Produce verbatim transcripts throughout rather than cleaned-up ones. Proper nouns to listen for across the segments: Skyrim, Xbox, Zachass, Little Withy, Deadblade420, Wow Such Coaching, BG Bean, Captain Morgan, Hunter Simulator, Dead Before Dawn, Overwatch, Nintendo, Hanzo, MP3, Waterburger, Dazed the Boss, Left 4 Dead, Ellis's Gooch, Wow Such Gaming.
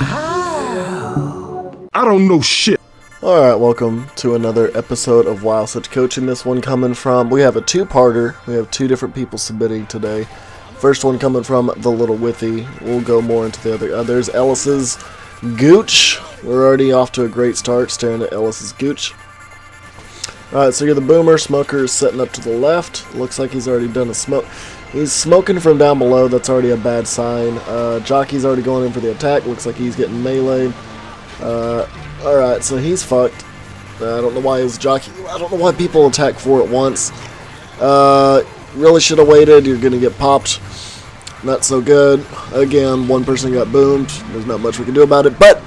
I don't know shit. Alright, welcome to another episode of Wow Such Coaching. This one coming from, we have a two-parter. We have two different people submitting today. First one coming from The Little Withy. We'll go more into the other. Uh, there's Ellis's Gooch. We're already off to a great start staring at Ellis's Gooch. Alright, so you're the boomer. Smoker is setting up to the left. Looks like he's already done a smoke. He's smoking from down below. That's already a bad sign. Uh, Jockey's already going in for the attack. Looks like he's getting melee. Uh, alright, so he's fucked. Uh, I don't know why his Jockey. I don't know why people attack four at once. Uh... Really should have waited. You're gonna get popped. Not so good. Again, one person got boomed. There's not much we can do about it, but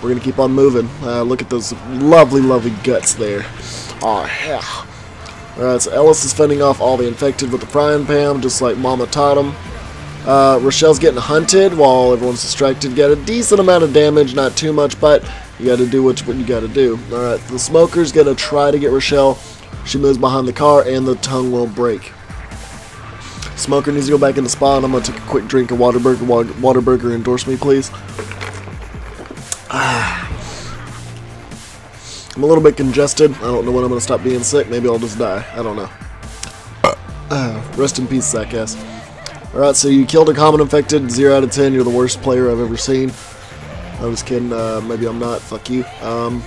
we're gonna keep on moving. Uh, look at those lovely, lovely guts there. Oh yeah. All right, so Ellis is fending off all the infected with the frying pan, just like Mama taught him. Uh, Rochelle's getting hunted while everyone's distracted. Got a decent amount of damage, not too much, but you got to do what you got to do. All right, the smoker's gonna try to get Rochelle. She moves behind the car, and the tongue will break. Smoker needs to go back in the spot. I'm going to take a quick drink of Waterburger. Waterburger, endorse me, please. Ah. I'm a little bit congested. I don't know when I'm going to stop being sick. Maybe I'll just die. I don't know. Ah. Rest in peace, Zachass. Alright, so you killed a common infected. zero out of ten. You're the worst player I've ever seen. I was kidding. Uh, maybe I'm not. Fuck you. Um...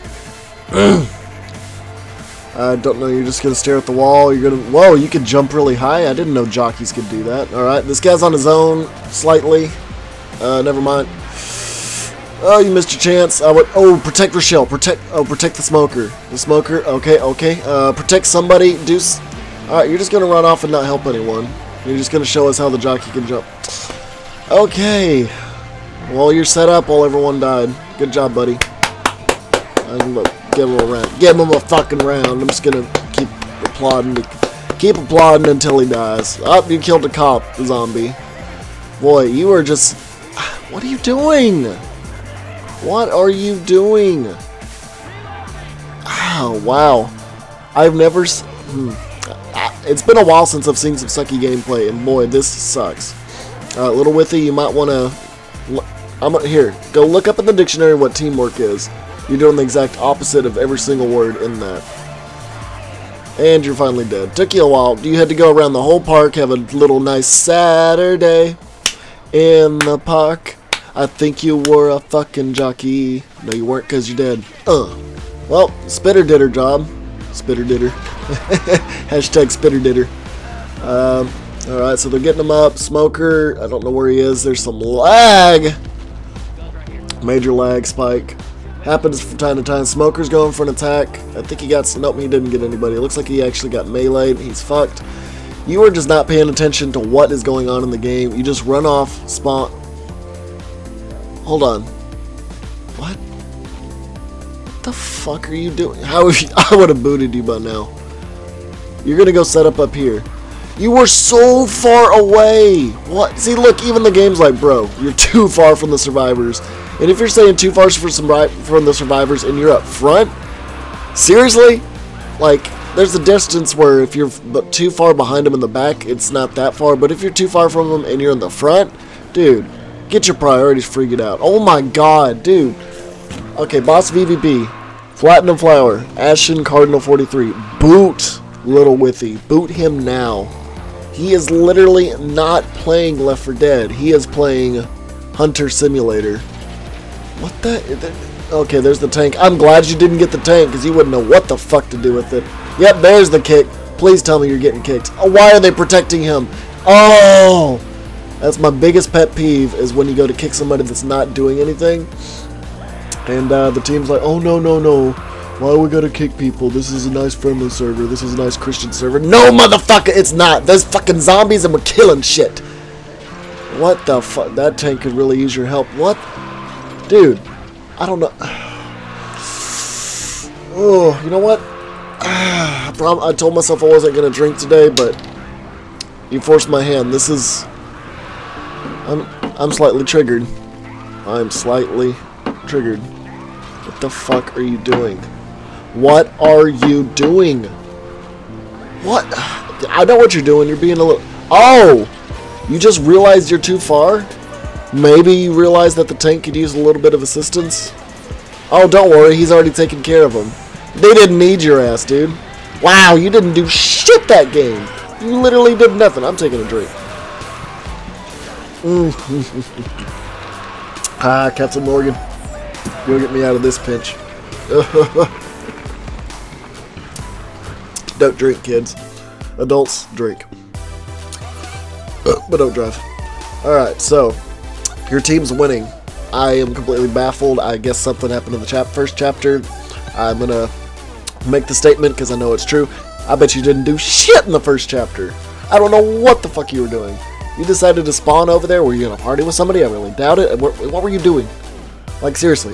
I don't know, you're just going to stare at the wall, you're going to, whoa, you could jump really high, I didn't know jockeys could do that. Alright, this guy's on his own, slightly, uh, never mind. Oh, you missed your chance, I would, oh, protect Rochelle, protect, oh, protect the smoker, the smoker, okay, okay, uh, protect somebody, do, alright, you're just going to run off and not help anyone, you're just going to show us how the jockey can jump. Okay, well, you're set up while everyone died, good job, buddy. I can look. Give him a round. Give him a fucking round. I'm just gonna keep applauding. Keep applauding until he dies. Oh, you killed a cop, a zombie. Boy, you are just... What are you doing? What are you doing? Oh, wow. I've never... Hmm. It's been a while since I've seen some sucky gameplay, and boy, this sucks. Uh, Little Withy, you might want to... I'm Here, go look up in the dictionary what teamwork is. You're doing the exact opposite of every single word in that. And you're finally dead. Took you a while. You had to go around the whole park, have a little nice Saturday in the park. I think you were a fucking jockey. No, you weren't because you're dead. Uh. Well, Spitter did her job. Spitter did her. Hashtag Spitter did her. Um, Alright, so they're getting him up. Smoker, I don't know where he is. There's some lag. Major lag spike. Happens from time to time. Smoker's going for an attack. I think he got... Nope, he didn't get anybody. It looks like he actually got meleeed. He's fucked. You are just not paying attention to what is going on in the game. You just run off, spawn... Hold on. What? What the fuck are you doing? How you, I would have booted you by now. You're gonna go set up up here. You were so far away! What? See, look, even the game's like, bro, you're too far from the survivors. And if you're staying too far from from the survivors and you're up front, seriously? Like, there's a distance where if you're too far behind them in the back, it's not that far. But if you're too far from them and you're in the front, dude, get your priorities figured out. Oh my god, dude. Okay, Boss V V P, Platinum Flower, Ashen Cardinal forty-three. Boot Little Withy. Boot him now. He is literally not playing Left four Dead. He is playing Hunter Simulator. What the? Okay, there's the tank. I'm glad you didn't get the tank, because you wouldn't know what the fuck to do with it. Yep, there's the kick. Please tell me you're getting kicked. Oh, why are they protecting him? Oh! That's my biggest pet peeve, is when you go to kick somebody that's not doing anything. And uh, the team's like, oh, no, no, no. Why are we going to kick people? This is a nice friendly server. This is a nice Christian server. No, motherfucker, it's not. There's fucking zombies and we're killing shit. What the fuck? That tank could really use your help. What? Dude, I don't know. Oh, you know what? I told myself I wasn't going to drink today, but you forced my hand. This is... I'm, I'm slightly triggered. I'm slightly triggered. What the fuck are you doing? What are you doing? What? I know what you're doing. You're being a little... Oh! You just realized you're too far? Maybe you realize that the tank could use a little bit of assistance? Oh, don't worry, he's already taken care of him. They didn't need your ass, dude. Wow, you didn't do shit that game. You literally did nothing. I'm taking a drink. Ah, Captain Morgan. You'll get me out of this pinch. Don't drink, kids. Adults, drink. But don't drive. Alright, so your team's winning. I am completely baffled. I guess something happened in the chap first chapter. I'm going to make the statement because I know it's true. I bet you didn't do shit in the first chapter. I don't know what the fuck you were doing. You decided to spawn over there. Were you going to party with somebody? I really doubt it. What, what were you doing? Like, seriously.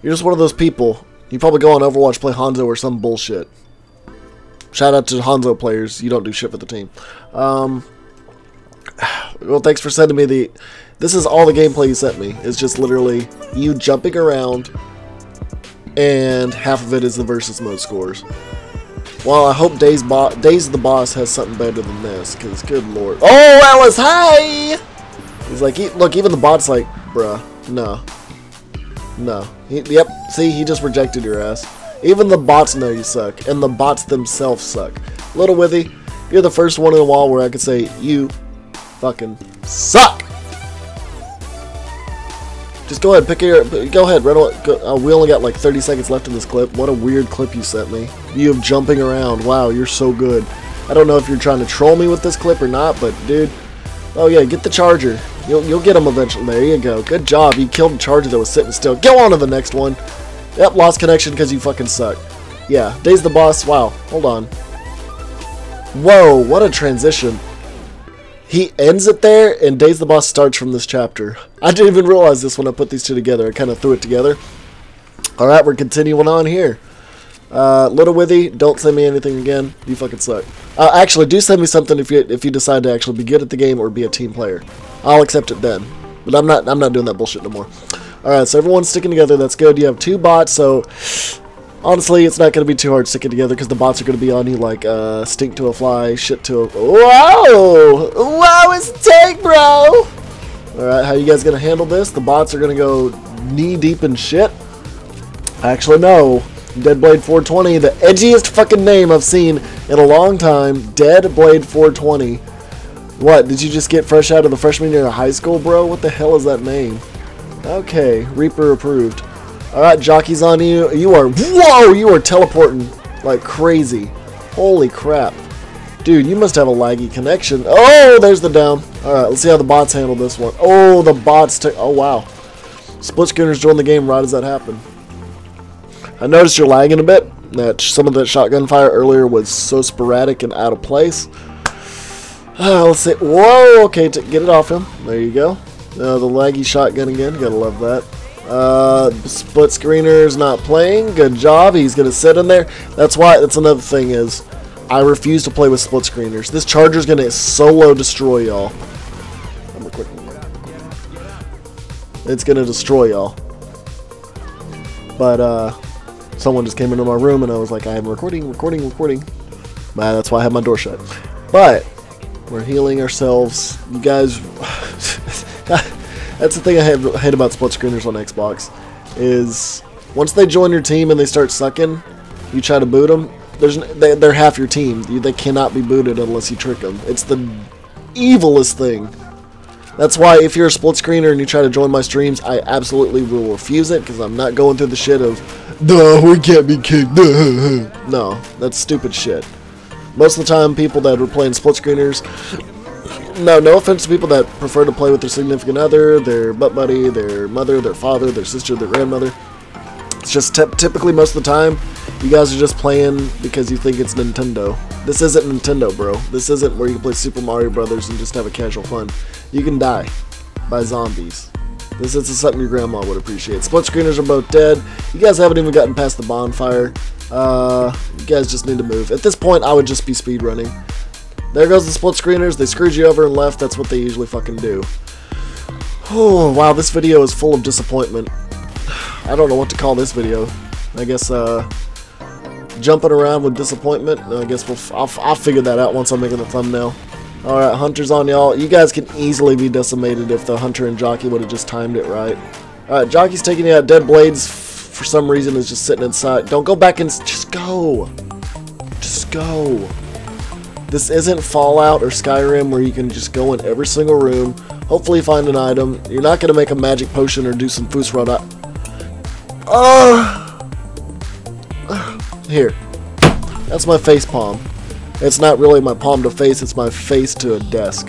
You're just one of those people. You probably go on Overwatch, play Hanzo or some bullshit. Shout out to Hanzo players. You don't do shit for the team. Um, well, thanks for sending me the... This is all the gameplay you sent me. It's just literally you jumping around, and half of it is the versus mode scores. Well, I hope Days, Bo Days of the Boss has something better than this, because good lord. Oh, Ellis, hi! He's like, he, look, even the bot's like, bruh, no. No. He, yep, see, he just rejected your ass. Even the bots know you suck, and the bots themselves suck. Little Withy, you're the first one in a while where I could say, you fucking suck! Just go ahead, pick your, go ahead, Reynolds, go, uh, we only got like thirty seconds left in this clip. What a weird clip you sent me. You of jumping around, wow, you're so good. I don't know if you're trying to troll me with this clip or not, but dude, oh yeah, get the charger. You'll, you'll get him eventually, there you go. Good job, you killed the charger that was sitting still. Go on to the next one. Yep, lost connection because you fucking suck. Yeah, Days the Boss, wow, hold on. Whoa, what a transition. He ends it there, and Days the Boss starts from this chapter. I didn't even realize this when I put these two together. I kind of threw it together. Alright, we're continuing on here. Uh, Little Withy, don't send me anything again. You fucking suck. Uh, actually, do send me something if you if you decide to actually be good at the game or be a team player. I'll accept it then. But I'm not, I'm not doing that bullshit no more. Alright, so everyone's sticking together. That's good. You have two bots, so... Honestly, it's not going to be too hard sticking together because the bots are going to be on you like uh, stink to a fly, shit to a... Whoa! Whoa, it's a tank, bro! Alright, how you guys going to handle this? The bots are going to go knee-deep in shit. Actually, no. Deadblade four twenty, the edgiest fucking name I've seen in a long time. Deadblade four twenty. What, did you just get fresh out of the freshman year of high school, bro? What the hell is that name? Okay, Reaper approved. Alright, jockey's on you. You are... Whoa! You are teleporting like crazy. Holy crap. Dude, you must have a laggy connection. Oh, there's the down. Alright, let's see how the bots handle this one. Oh, the bots took... Oh, wow. Split Schooners joined the game right as that happened. I noticed you're lagging a bit. That some of that shotgun fire earlier was so sporadic and out of place. Uh, let's see. Whoa, okay, t get it off him. There you go. Uh, the laggy shotgun again. Gotta love that. Uh, split screener's not playing. Good job. He's gonna sit in there. That's why. That's another thing is, I refuse to play with split screeners. This charger's gonna solo destroy y'all. I'm a quick one. It's gonna destroy y'all. But uh, someone just came into my room and I was like, I am recording, recording, recording. Nah, that's why I have my door shut. But we're healing ourselves. You guys. That's the thing I hate about split screeners on Xbox, is once they join your team and they start sucking, you try to boot them, there's, they, they're half your team. They cannot be booted unless you trick them. It's the evilest thing. That's why if you're a split screener and you try to join my streams, I absolutely will refuse it because I'm not going through the shit of, duh, we can't be kicked, duh. No, that's stupid shit. Most of the time, people that were playing split screeners... No, no offense to people that prefer to play with their significant other, their butt buddy, their mother, their father, their sister, their grandmother. It's just typically most of the time, you guys are just playing because you think it's Nintendo. This isn't Nintendo, bro. This isn't where you can play Super Mario Brothers and just have a casual fun. You can die by zombies. This isn't something your grandma would appreciate. Split screeners are both dead. You guys haven't even gotten past the bonfire. Uh, you guys just need to move. At this point, I would just be speedrunning. There goes the split screeners. They screwed you over and left. That's what they usually fucking do. Oh, wow, this video is full of disappointment. I don't know what to call this video. I guess, uh, jumping around with disappointment. I guess we'll f I'll, I'll figure that out once I'm making the thumbnail. Alright, Hunter's on y'all. You guys can easily be decimated if the Hunter and Jockey would have just timed it right. Alright, Jockey's taking out Dead Blades. For some reason, is just sitting inside. Don't go back and just go. Just go. This isn't Fallout or Skyrim where you can just go in every single room, hopefully find an item. You're not going to make a magic potion or do some Fusrada. Uh, uh, here. That's my face palm. It's not really my palm to face, it's my face to a desk.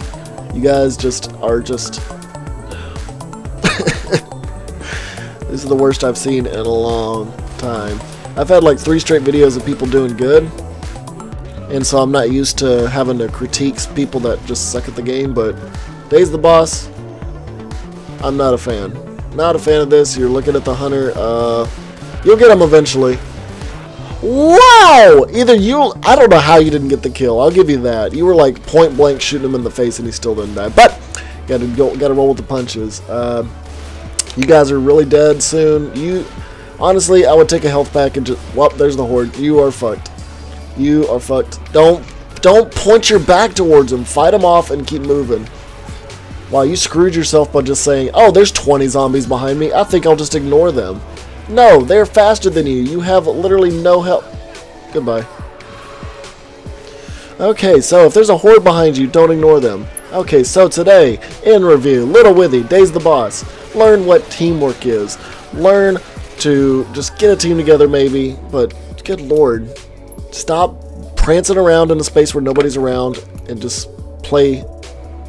You guys just are just... This is the worst I've seen in a long time. I've had like three straight videos of people doing good. And so I'm not used to having to critique people that just suck at the game, but Day's the boss. I'm not a fan. Not a fan of this. You're looking at the Hunter. Uh, you'll get him eventually. Wow! Either you... I don't know how you didn't get the kill. I'll give you that. You were like point blank shooting him in the face and he still didn't die. But, gotta, go, gotta roll with the punches. Uh, you guys are really dead soon. You... Honestly, I would take a health pack and just... Whoop, there's the horde. You are fucked. You are fucked. Don't don't point your back towards them. Fight them off and keep moving. Wow, you screwed yourself by just saying, oh, there's twenty zombies behind me. I think I'll just ignore them. No, they're faster than you. You have literally no help. Goodbye. Okay, so if there's a horde behind you, don't ignore them. Okay, so today, in review, Little Withy, Day's the boss. Learn what teamwork is. Learn to just get a team together maybe, but good lord. Stop prancing around in a space where nobody's around and just play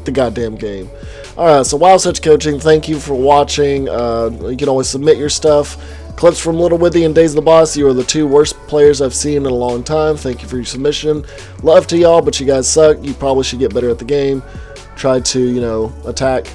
the goddamn game. Alright, so Wow Such Coaching, thank you for watching. Uh, you can always submit your stuff. Clips from Little Withy and Days of the Boss, you are the two worst players I've seen in a long time. Thank you for your submission. Love to y'all, but you guys suck. You probably should get better at the game. Try to, you know, attack.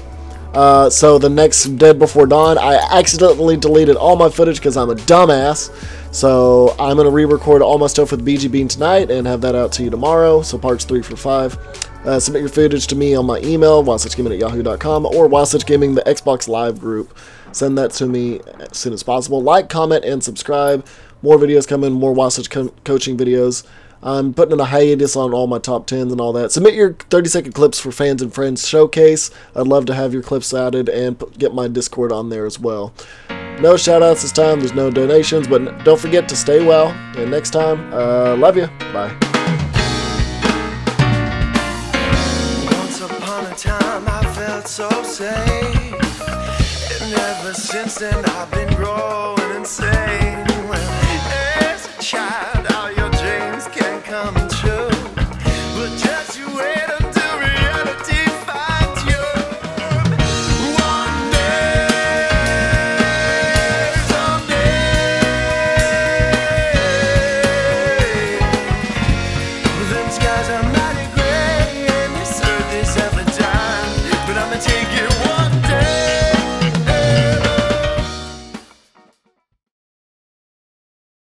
Uh, so the next Dead Before Dawn, I accidentally deleted all my footage because I'm a dumbass. So I'm going to re-record all my stuff with B G Bean tonight and have that out to you tomorrow. So parts three for five. Uh, submit your footage to me on my email, wild such gaming at yahoo dot com, or wild such gaming, the Xbox Live group. Send that to me as soon as possible. Like, comment, and subscribe. More videos coming, more Wow Such co coaching videos. I'm putting in a hiatus on all my top tens and all that. Submit your thirty second clips for Fans and Friends Showcase. I'd love to have your clips added and get my Discord on there as well. No shout outs this time, there's no donations, but don't forget to stay well. And next time, uh, love you. Bye. Once upon a time, I felt so safe. And ever since then, I've been growing insane. As a child. I'm not a